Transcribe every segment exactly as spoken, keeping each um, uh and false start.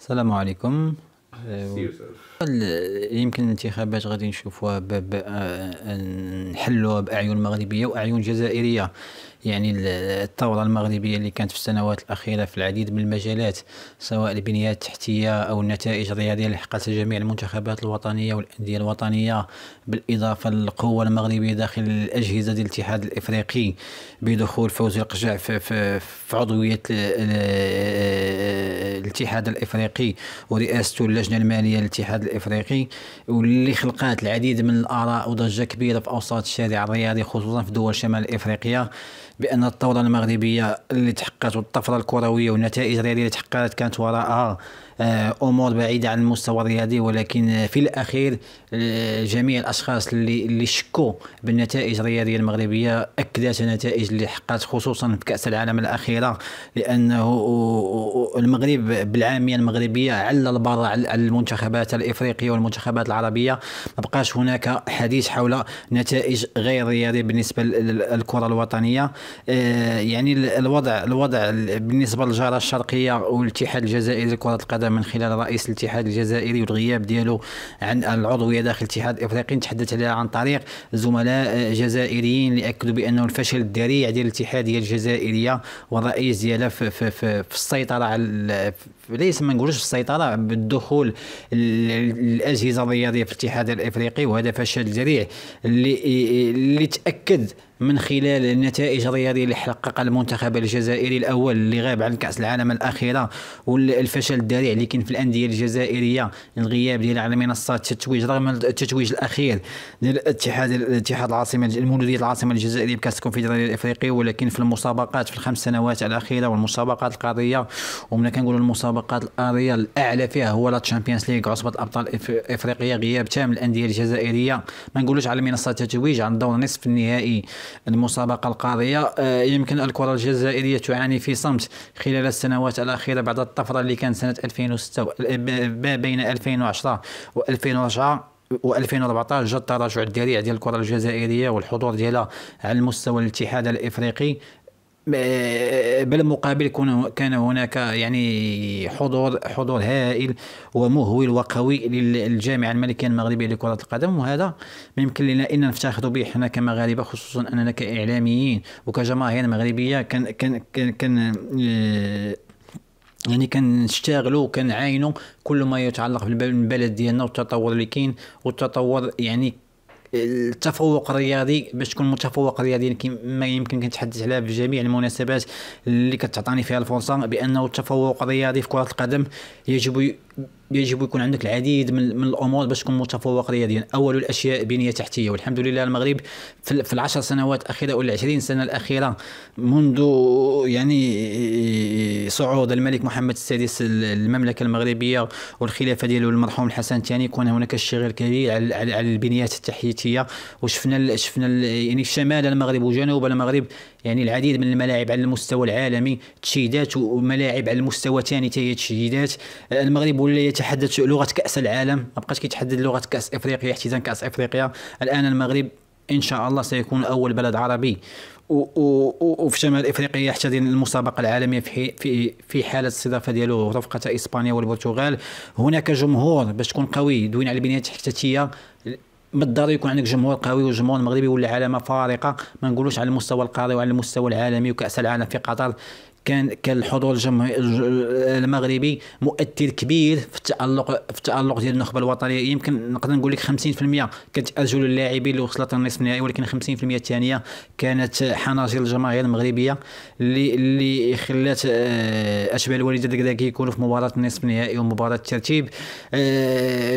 السلام عليكم. يمكن الانتخابات غادي نشوفوها نحلوها باعين مغربيه واعين جزائريه. يعني الثوره المغربيه اللي كانت في السنوات الاخيره في العديد من المجالات، سواء البنيه التحتيه او النتائج الرياضيه اللي حققتها جميع المنتخبات الوطنيه والانديه الوطنيه، بالاضافه للقوه المغربيه داخل الاجهزه ديال الاتحاد الافريقي بدخول فوزي لقجع في, في, في عضويه الاتحاد الافريقي ورئاسته اللجنه الماليه للاتحاد الافريقي، واللي خلقات العديد من الاراء وضجه كبيره في اوساط الشارع الرياضي خصوصا في دول شمال افريقيا، بان الثوره المغربيه اللي تحققت والطفره الكرويه والنتائج الرياضيه اللي تحققت كانت وراءها امور بعيده عن المستوى الرياضي. ولكن في الاخير جميع الاشخاص اللي اللي شكوا بالنتائج الرياضيه المغربيه اكدت النتائج اللي حققت خصوصا في كاس العالم الاخيره، لانه المغرب بالعاميه المغربيه على البر على المنتخبات الافريقيه والمنتخبات العربيه، ما بقاش هناك حديث حول نتائج غير رياضيه بالنسبه للكره الوطنيه. يعني الوضع الوضع بالنسبه للجاره الشرقيه والاتحاد الجزائري لكره القدم من خلال رئيس الاتحاد الجزائري والغياب ديالو عن العضويه داخل الاتحاد الافريقي، نتحدث عليها عن طريق زملاء جزائريين اللي اكدوا بانه الفشل الذريع ديال الاتحاديه الجزائريه والرئيس ديالها في, في, في, في السيطره على، ليس ما نقولوش في السيطره، بالدخول الاجهزه الرياضيه في الاتحاد الافريقي، وهذا فشل ذريع اللي اللي تاكد من خلال النتائج الرياضيه اللي حققها المنتخب الجزائري الاول اللي غاب عن كاس العالم الاخيره، والفشل الذريع اللي كاين في الانديه الجزائريه، الغياب ديالها على منصات التتويج رغم التتويج الاخير ديال الاتحاد الاتحاد العاصمه المولوديه العاصمه الجزائريه بكاس الكونفدراليه الافريقيه، ولكن في المسابقات في الخمس سنوات الاخيره والمسابقات القاريه، ومن كنقولوا المسابقات القاريه الاعلى فيها هو لا تشامبيونز ليغ عصبه الابطال الافريقيه، غياب تام الانديه الجزائريه ما نقولوش على منصات التتويج عن دور نصف النهائي المسابقة القارية. يمكن الكرة الجزائرية تعاني في صمت خلال السنوات الأخيرة بعد الطفرة اللي كانت سنة ألفين وستة ما بين ألفين وعشرة و2009 و2014 جا التراجع الذريع ديال الكرة الجزائرية والحضور ديالها على المستوى الاتحاد الأفريقي. بالمقابل كان هناك يعني حضور حضور هائل ومهول وقوي للجامعه الملكيه المغربيه لكره القدم، وهذا ما يمكن لنا ان نفتخر به حنا كمغاربه، خصوصا اننا كاعلاميين وكجماهير مغربيه كان كان كان, كان يعني كنشتغلوا وكنعاينوا كل ما يتعلق بالبلد ديالنا والتطور اللي كاين والتطور، يعني التفوق الرياضي باش تكون متفوق رياضيا كما يمكن كنتحدث عليها في جميع المناسبات اللي كتعطيني فيها الفرصه، بانه التفوق الرياضي في كره القدم يجب يجب يكون عندك العديد من, من الامور باش تكون متفوق رياضيا. اول الاشياء بنيه تحتيه، والحمد لله المغرب في, في العشر سنوات الاخيره او العشرين سنه الاخيره منذ يعني صعود الملك محمد السادس المملكه المغربيه والخلافه ديالو المرحوم الحسن الثاني، كان هناك اشتغال كبير على, على البنيات التحتيه، وشفنا شفنا يعني شمال المغرب وجنوب المغرب يعني العديد من الملاعب على المستوى العالمي، تشييدات وملاعب على المستوى الثاني حتى هي تشييدات. المغرب ولا يتحدث لغه كاس العالم، ما بقاش كيتحدد لغه كاس افريقيا احتزام كاس افريقيا. الان المغرب ان شاء الله سيكون اول بلد عربي وفي شمال افريقيا يحتضن المسابقه العالميه في في في حاله الاستضافه ديالو رفقه اسبانيا والبرتغال. هناك جمهور باش تكون قوي دوين على البنيه التحتيه، ما الضروري يكون عندك جمهور قوي، والجمهور المغربي ولا علامه فارقه ما نقولوش على المستوى القاري وعلى المستوى العالمي. وكاس العالم في قطر كان كان الحضور المغربي مؤثر كبير في التالق في التالق ديال النخبه الوطنيه، يمكن نقدر نقول لك خمسين في المئة كانت ارجل اللاعبين اللي وصلت للنصف النهائي، ولكن خمسين في المئة الثانيه كانت حناجر الجماهير المغربيه اللي اللي خلات اشبال وليد الركراكي يكونوا في مباراه النصف النهائي ومباراه الترتيب.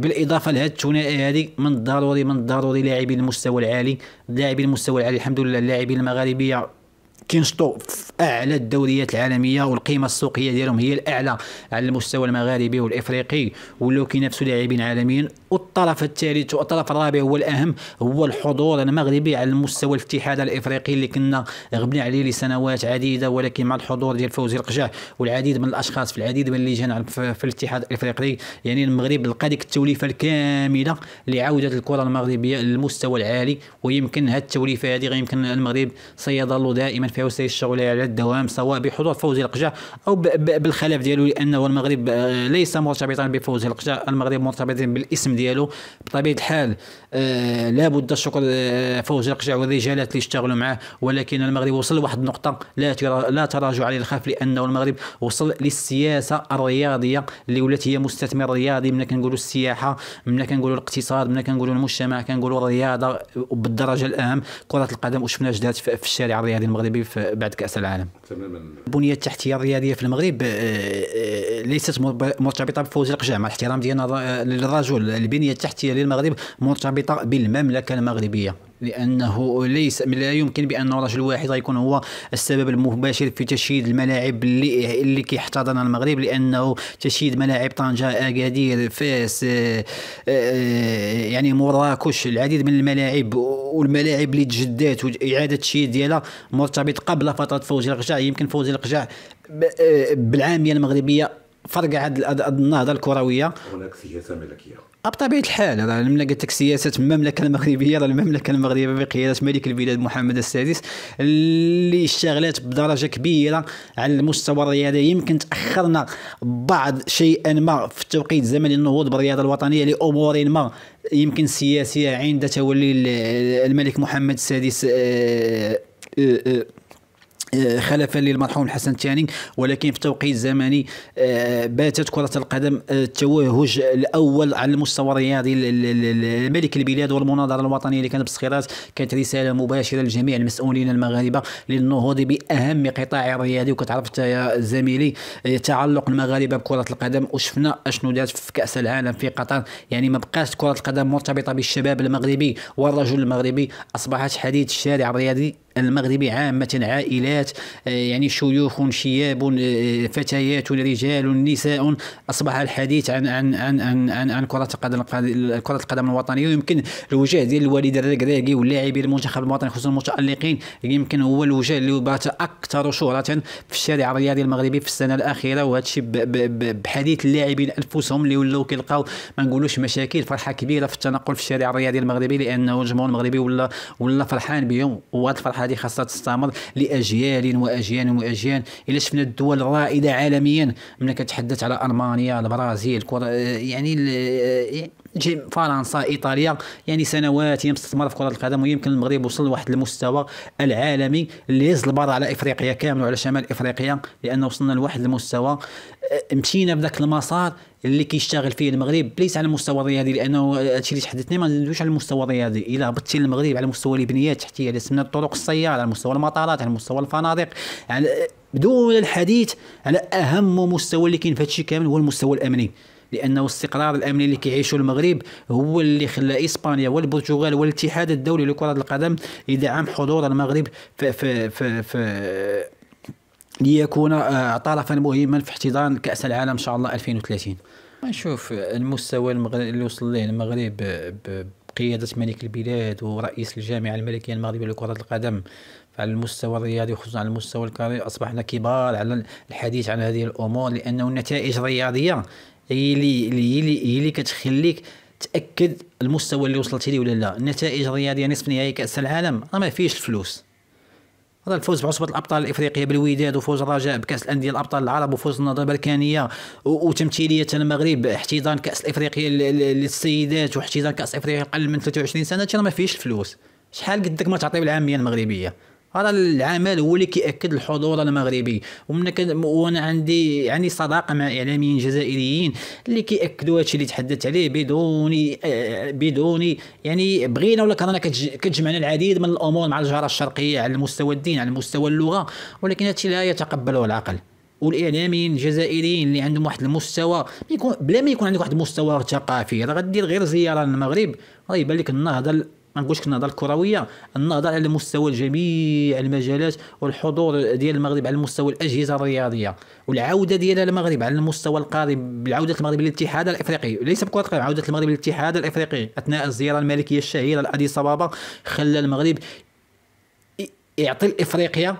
بالاضافه لهذا الثنائي هذه من الضروري من الضروري لاعبين المستوى العالي لاعبين المستوى العالي الحمد لله اللاعبين المغاربيه كينشطوا أعلى الدوريات العالمية والقيمة السوقية ديالهم هي الأعلى على المستوى المغاربي والإفريقي، ولاو كينافسوا لاعبين عالميين. والطرف الثالث والطرف الرابع هو الأهم، هو الحضور المغربي على المستوى الاتحاد الافريقي اللي كنا غبنا عليه لسنوات عديده، ولكن مع الحضور ديال فوزي لقجع والعديد من الاشخاص في العديد من اللجان في الاتحاد الافريقي، يعني المغرب لقى ديك التوليفه الكامله لعوده الكره المغربيه للمستوى العالي. ويمكن هذه التوليفه هذه غيمكن المغرب سيظل دائما في عصي الشغل على الدوام، سواء بحضور فوزي لقجع او بالخلاف ديالو، لانه المغرب ليس مرتبطا بفوزي لقجع، المغرب مرتبط بالاسم ديالو. بطبيعه الحال آه لابد الشكر آه فوزي لقجع والرجالات اللي اشتغلوا معاه، ولكن المغرب وصل لواحد النقطه لا ترا... لا تراجع عليه الخاف، لانه المغرب وصل للسياسه الرياضيه اللي ولات هي مستثمر رياضي. ملي كنقولوا السياحه، ملي كنقولوا الاقتصاد، ملي كنقولوا المجتمع، كنقولوا الرياضه، وبالدرجه الاهم كره القدم، وشفنا جدات في الشارع الرياضي المغربي في بعد كاس العالم. تماما. البنيه التحتيه الرياضيه في المغرب آه ليست مرتبطه بفوزي لقجع، مع الاحترام ديالنا للرجل، البنيه التحتيه للمغرب مرتبطه بالمملكه المغربيه، لانه ليس لا يمكن بان رجل واحد غيكون هو السبب المباشر في تشييد الملاعب اللي اللي كيحتضنها المغرب، لانه تشييد ملاعب طنجة، اكادير، فاس، يعني مراكش، العديد من الملاعب والملاعب اللي تجدات واعاده التشييد ديالها مرتبط قبل فتره فوزي لقجع. يمكن فوزي لقجع بالعاميه المغربيه فرقع هاد النهضه الكرويه. هناك سياسه ملكيه بطبيعه الحال، ملي قلت لك سياسه المملكه المغربيه، راه المملكه المغربيه بقياده ملك البلاد محمد السادس اللي اشتغلت بدرجه كبيره على المستوى الرياضي. يمكن تاخرنا بعض شيئا ما في التوقيت زمني النهوض بالرياضه الوطنيه لامور ما يمكن سياسيه عند تولي الملك محمد السادس أه أه أه خلفا للمرحوم الحسن الثاني، ولكن في توقيت زمني باتت كرة القدم التوهج الأول على المستوى الرياضي لملك البلاد. والمناضلة الوطنية اللي كانت بالصخيرات كانت رسالة مباشرة لجميع المسؤولين المغاربة للنهوض بأهم قطاع الرياضي، وكتعرف انت يا زميلي تعلق المغاربة بكرة القدم، وشفنا اشنو دارت في كأس العالم في قطر. يعني ما بقاش كرة القدم مرتبطة بالشباب المغربي والرجل المغربي، أصبحت حديث الشارع الرياضي المغربي عامة، عائلات، يعني شيوخ، شياب، فتيات، رجال، نساء، أصبح الحديث عن عن عن عن, عن, عن كرة القدم كرة القدم الوطنية. ويمكن الوجه ديال الوليد الركراكي واللاعبين المنتخب الوطني خصوصا المتألقين، يمكن هو الوجه اللي بات أكثر شهرة في الشارع الرياضي المغربي في السنة الأخيرة، وهذا الشيء بحديث اللاعبين أنفسهم اللي ولاو كيلقاو ما نقولوش مشاكل، فرحة كبيرة في التنقل في الشارع الرياضي المغربي، لأنه الجمهور المغربي ولا ولا فرحان بهم، وهذه الفرحة هذه خاصها تستمر لاجيال واجيال واجيال. الا شفنا الدول الرائده عالميا، ملي كتحدث على المانيا، البرازيل، كرة يعني فرنسا، ايطاليا، يعني سنوات مستثمره في كره القدم، ويمكن المغرب وصل لواحد المستوى العالمي اللي هز البر على افريقيا كامله وعلى شمال افريقيا، لانه وصلنا لواحد المستوى مشينا بذاك المسار اللي كيشتغل فيه المغرب، ليس على المستوى الرياضي، لانه هادشي اللي تحدثنا ما ندويش على المستوى الرياضي. الا هبطتي المغرب على مستوى البنيات التحتيه، لسنا الطرق، السياره، على مستوى المطارات، على مستوى الفنادق، على بدون الحديث على اهم مستوى اللي كاين في هادشي كامل هو المستوى الامني، لانه الاستقرار الامني اللي كيعيشوا المغرب هو اللي خلى اسبانيا والبرتغال والاتحاد الدولي لكره القدم يدعم حضور المغرب في في في, في ليكون طرفا مهما في احتضان كأس العالم إن شاء الله ألفين وثلاثين. نشوف المستوى اللي وصل ليه المغرب بقيادة ملك البلاد ورئيس الجامعة الملكية المغربية لكرة القدم على المستوى الرياضي، وخصوصا على المستوى الكاري، أصبحنا كبار على الحديث عن هذه الأمور، لأنه النتائج الرياضية هي اللي هي اللي, اللي كتخليك تأكد المستوى اللي وصلت ليه ولا لا. النتائج الرياضية نصف نهائي كأس العالم راه ما فيهش الفلوس، هذا الفوز بعصبة الأبطال الإفريقية بالوداد، وفوز الرجاء بكأس الأندية الأبطال العرب، وفوز النهضة البركانية، وتمثيلية المغرب، احتضان كأس الإفريقية للسيدات، واحتضان كأس الإفريقية أقل من ثلاثة وعشرين سنة، راه ما فيهش الفلوس. شحال قدك ما تعطي بالعامية المغربية، هذا العمل هو اللي كيأكد الحضور المغربي. وانا عندي يعني صداقه مع اعلاميين جزائريين اللي كيأكدوا هادشي اللي تحدثت عليه بدون بدون يعني بغينا ولا كرهنا، كتجمعنا العديد من الامور مع الجاره الشرقيه على المستوى الدين، على مستوى اللغه، ولكن هادشي لا يتقبله العقل. والاعلاميين الجزائريين اللي عندهم واحد المستوى بلا ما يكون عندك واحد المستوى ثقافي، راه غدير غير زياره للمغرب راه يبان لك النهضه ما نقولش النهضه الكرويه، النهضه على مستوى جميع المجالات، والحضور ديال المغرب على مستوى الاجهزه الرياضيه، والعوده ديال المغرب على المستوى القادم بعوده المغرب للاتحاد الافريقي، ليس بكره القدم، عوده المغرب للاتحاد الافريقي اثناء الزياره الملكيه الشهيره لاديس ابابا، خلى المغرب يعطي لافريقيا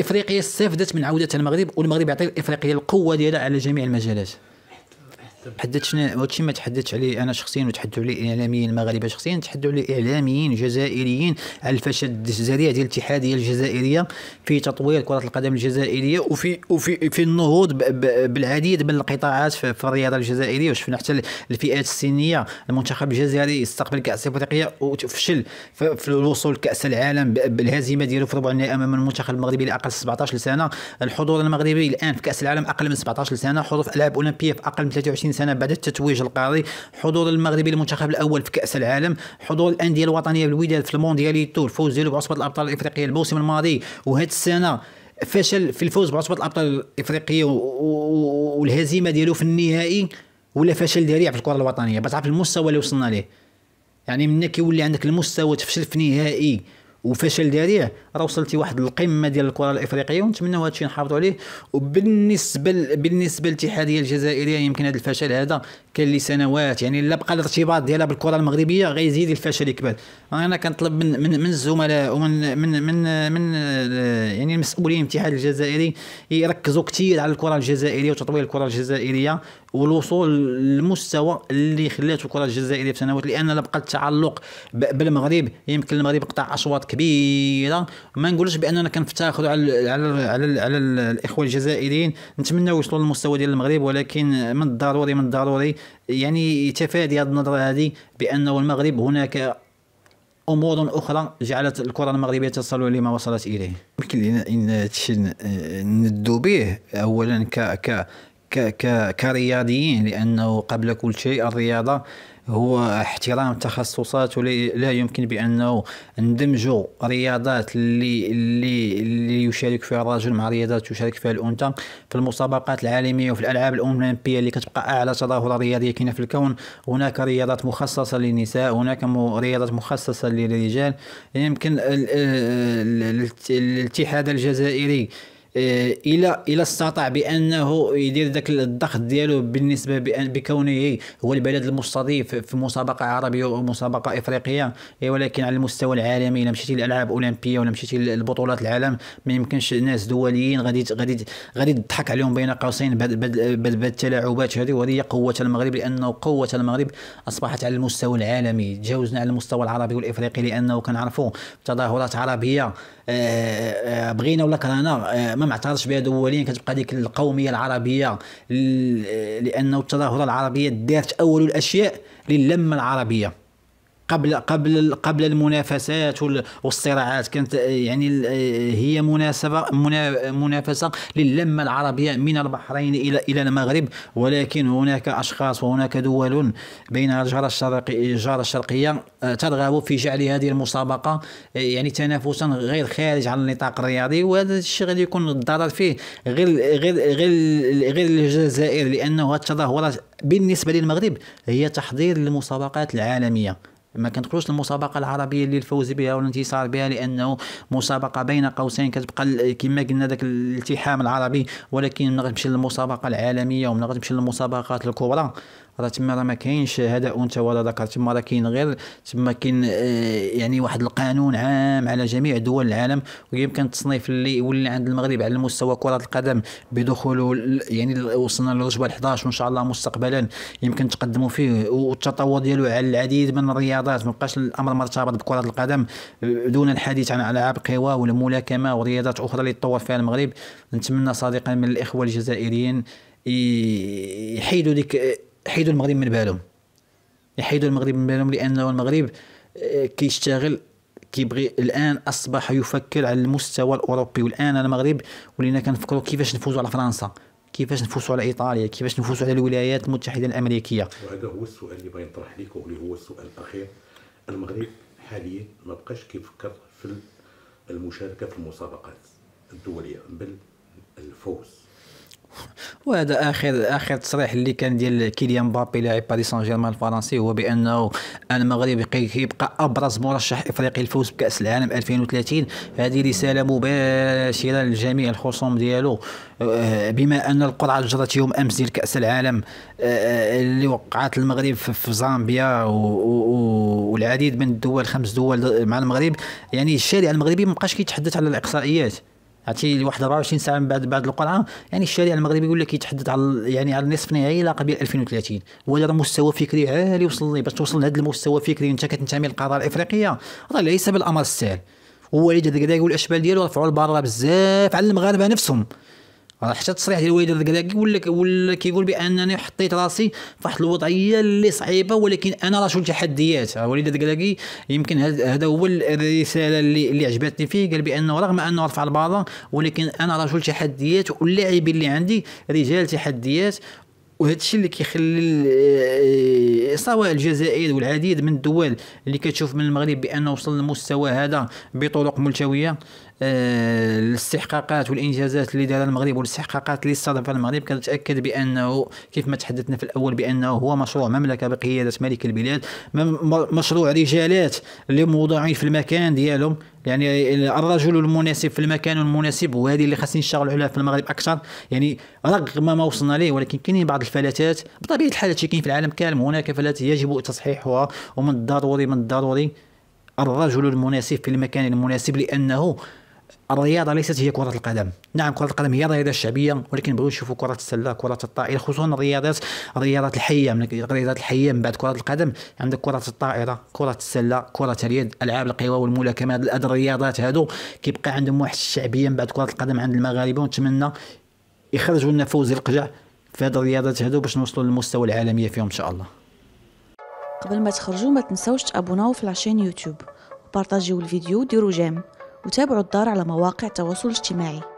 افريقيا استفدت من عوده المغرب، والمغرب يعطي لافريقيا القوه ديالها على جميع المجالات. تحدثنا هادشي ما تحدثتش عليه انا شخصيا، وتحدثوا عليه اعلاميين مغاربه شخصيا، تحدثوا عليه اعلاميين جزائريين على الفشل الذريع ديال الاتحاديه الجزائريه في تطوير كره القدم الجزائريه، وفي وفي في النهوض بالعديد من القطاعات في الرياضه الجزائريه، وشفنا حتى الفئات السنيه المنتخب الجزائري استقبل كاس افريقيا وفشل في الوصول لكاس العالم بالهزيمه ديالو في ربع النهائي امام المنتخب المغربي الاقل سبعطاش سنه، الحضور المغربي الان في كاس العالم اقل من سبعطاش سنه، حضور في العاب اولمبيه في اقل من ثلاثة وعشرين سنه بعد التتويج القاري، حضور المغربي للمنتخب الاول في كاس العالم، حضور الانديه الوطنيه بالوداد في الموندياليتو، الفوز ديالو بعصبه الابطال الافريقيه الموسم الماضي، وهذه السنه فشل في الفوز بعصبه الابطال الافريقيه والهزيمه ديالو في النهائي، ولا فشل ذريع في الكره الوطنيه باش تعرف المستوى اللي وصلنا ليه. يعني ملي كيولي عندك المستوى تفشل في نهائي وفشل ذريع، راه وصلتي واحد القمه ديال الكره الافريقيه، ونتمنوا هادشي نحافظوا عليه. وبالنسبه ل... بالنسبه للاتحاديه الجزائريه يمكن هذا الفشل هذا كان لسنوات، يعني الا بقى الارتباط ديالها بالكره المغربيه غيزيد الفشل يكبر. انا كنطلب من من, من الزملاء ومن من من, من يعني المسؤولين الاتحاد الجزائري يركزوا كثير على الكره الجزائريه وتطوير الكره الجزائريه والوصول للمستوى اللي خلاته الكره الجزائريه في سنوات، لان الا بقى التعلق بالمغرب يمكن المغرب يقطع اشواط كبيره. ما نقولش باننا كنفتخروا على على على, على الاخوه الجزائريين، نتمنوا يوصلوا للمستوى ديال المغرب، ولكن من الضروري من الضروري يعني تفادي هذه النظره هذه بانه المغرب هناك امور اخرى جعلت الكره المغربيه تصل لما وصلت اليه. يمكن لنا ان هذا الشيء ندوا به اولا ك ك كرياضيين، لانه قبل كل شيء الرياضه هو احترام تخصصات، ولا يمكن بانه ندمجوا رياضات اللي اللي اللي يشارك فيها الرجل مع رياضات يشارك فيها الانثى في المسابقات العالميه وفي الالعاب الاولمبيه اللي كتبقى اعلى تظاهره رياضيه كاينه في الكون. هناك رياضات مخصصه للنساء، هناك رياضات مخصصه للرجال. يمكن الاتحاد الجزائري الى الى استطاع بانه يدير ذاك الضغط ديالو بالنسبه بكونه هو البلد المستضيف في مسابقه عربيه ومسابقه افريقيه، ولكن على المستوى العالمي الا مشيتي للالعاب الاولمبيه ولا مشيتي للبطولات العالم ما يمكنش الناس دوليين غادي غادي غادي تضحك عليهم بين قوسين بهذه التلاعبات هذه. وهذه قوه المغرب، لانه قوه المغرب اصبحت على المستوى العالمي، تجاوزنا على المستوى العربي والافريقي، لانه كنعرفوا تظاهرات عربيه بغينا ولا كرهنا ما معترضش بها دوليا، كتبقى ديك القوميه العربيه، لانه التظاهره العربيه دارت اول الاشياء للمه العربيه قبل قبل قبل المنافسات والصراعات. كانت يعني هي مناسبه منافسه لللمه العربيه من البحرين الى الى المغرب، ولكن هناك اشخاص وهناك دول بينها الجاره الشرقيه الجاره الشرقيه ترغب في جعل هذه المسابقه يعني تنافسا غير خارج عن النطاق الرياضي، وهذا الشيء غادي يكون الضرر فيه غير غير غير غير الجزائر، لانه التظاهرات بالنسبه للمغرب هي تحضير للمسابقات العالميه. ما كنقولوش المسابقه العربيه اللي الفوز بها والانتصار بها، لانه مسابقه بين قوسين كتبقى كما قلنا ذاك الالتحام العربي، ولكن ملي غتمشي للمسابقه العالميه وملي غتمشي للمسابقات الكبرى راه تما راه ما كاينش هذا انثى ولا ذكر، تما راه كاين غير تما كاين يعني واحد القانون عام على جميع دول العالم. ويمكن التصنيف اللي يولي عند المغرب على مستوى كره القدم بدخوله يعني وصلنا للرتبه الحداش، وان شاء الله مستقبلا يمكن تقدموا فيه، والتطور ديالو على العديد من الرياضات، ما بقاش الامر مرتبط بكره القدم دون الحديث عن العاب قوى والملاكمه ورياضات اخرى اللي تطور فيها المغرب. نتمنى صادقا من الاخوه الجزائريين يحيدوا ديك يحيدوا المغرب من بالهم، يحيدوا المغرب من بالهم، لأنه المغرب كيشتغل كيبغي. الآن أصبح يفكر على المستوى الأوروبي، والآن المغرب ولينا كنفكروا كيفاش نفوزوا على فرنسا، كيفاش نفوزوا على إيطاليا، كيفاش نفوزوا على الولايات المتحدة الأمريكية. وهذا هو السؤال اللي بغي نطرح لك، واللي هو السؤال الأخير. المغرب حاليا ما بقاش كيفكر في المشاركة في المسابقات الدولية بل الفوز. وهذا اخر اخر تصريح اللي كان ديال كيليان مبابي لاعب باريس سان جيرمان الفرنسي، هو بانه المغرب يبقى ابرز مرشح افريقي للفوز بكاس العالم ألفين وثلاثين. هذه رساله مباشره لجميع الخصوم ديالو، بما ان القرعه جرت يوم امس ديال كاس العالم اللي وقعت المغرب في زامبيا والعديد من الدول، خمس دول مع المغرب. يعني الشارع المغربي ما بقاش كيتحدث على الاقصائيات، عرفتي لواحد أربعة وعشرين ساعه من بعد بعد القرعه، يعني الشارع المغربي ولا كيتحدث على يعني على النصف النهائي لا قبل ألفين وثلاثين. وهذا مستوى فكري عالي وصل ليه. باش توصل لهذا المستوى الفكري انت كتنتمي للقاره الافريقيه، راه ليس بالامر السهل. وليد الركراكي والاشبال ديالو رفعوا البار بزاف على المغاربه نفسهم، حتى التصريح ديال وليد الركراكي ولا ولا كيقول بانني حطيت راسي في واحد الوضعيه اللي صعيبه، ولكن انا رجل تحديات. وليد الركراكي يمكن هذا هو الرساله اللي اللي عجبتني فيه، قال بانه رغم انه رفع الباله ولكن انا رجل تحديات، واللاعبين اللي عندي رجال تحديات. وهذا الشيء اللي كيخلي سواء الجزائر والعديد من الدول اللي كتشوف من المغرب بانه وصل للمستوى هذا بطرق ملتويه. أه الاستحقاقات والانجازات اللي دارها المغرب والاستحقاقات اللي استضافها المغرب كتاكد بانه كيف ما تحدثنا في الاول بانه هو مشروع مملكه بقياده ملك البلاد، مشروع رجالات اللي موضوعين في المكان ديالهم، يعني الرجل المناسب في المكان المناسب. وهذه اللي خاصني نشتغلوا عليها في المغرب اكثر، يعني رغم ما وصلنا ليه ولكن كاينين بعض الفلاتات بطبيعه الحال. هادشي كاين في العالم كامل، هناك فلات يجب تصحيحها، ومن الضروري من الضروري الرجل المناسب في المكان المناسب، لانه الرياضه ليست هي كره القدم. نعم كره القدم هي الرياضه الشعبيه، ولكن بغيو نشوفوا كره السله، كره الطائره، خصوصا الرياضات الرياضات الحيه. من الرياضات الحيه من بعد كره القدم عندك كره الطائره، كره السله، كره اليد، العاب القوى والملاكمه. هاد الرياضات هادو كيبقى عندهم واحد الشعبيه من بعد كره القدم عند المغاربه، ونتمنى يخرجوا لنا فوزي لقجع في هاد الرياضات هادو باش نوصلوا للمستوى العالميه فيهم ان شاء الله. قبل ما تخرجوا ما تنساوش تابوناو في لاشين يوتيوب وبارطاجيو الفيديو، ديروا جيم وتابعوا الدار على مواقع التواصل الاجتماعي.